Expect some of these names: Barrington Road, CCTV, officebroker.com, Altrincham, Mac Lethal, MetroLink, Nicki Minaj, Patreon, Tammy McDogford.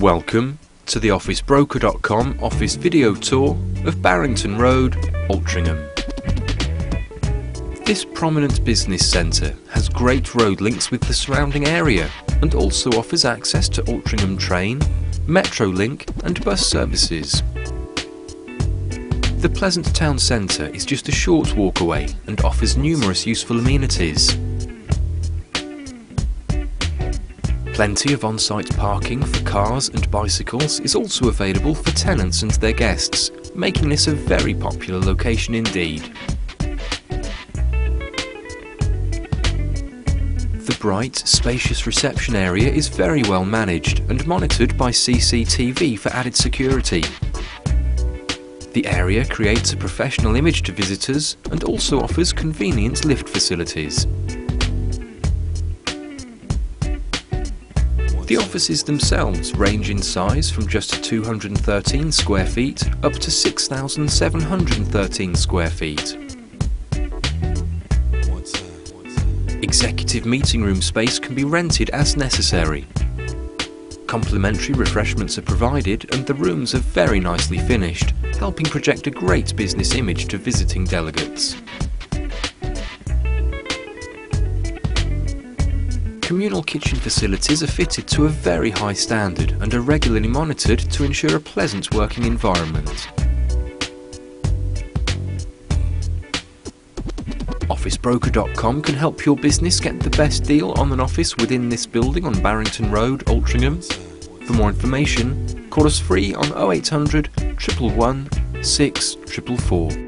Welcome to the officebroker.com office video tour of Barrington Road, Altrincham. This prominent business centre has great road links with the surrounding area and also offers access to Altrincham train, MetroLink and bus services. The pleasant town centre is just a short walk away and offers numerous useful amenities. Plenty of on-site parking for cars and bicycles is also available for tenants and their guests, making this a very popular location indeed. The bright, spacious reception area is very well managed and monitored by CCTV for added security. The area creates a professional image to visitors and also offers convenient lift facilities. The offices themselves range in size from just 213 square feet up to 6,713 square feet. Executive meeting room space can be rented as necessary. Complimentary refreshments are provided and the rooms are very nicely finished, helping project a great business image to visiting delegates. Communal kitchen facilities are fitted to a very high standard and are regularly monitored to ensure a pleasant working environment. Officebroker.com can help your business get the best deal on an office within this building on Barrington Road, Altrincham. For more information, call us free on 0800 111 6444.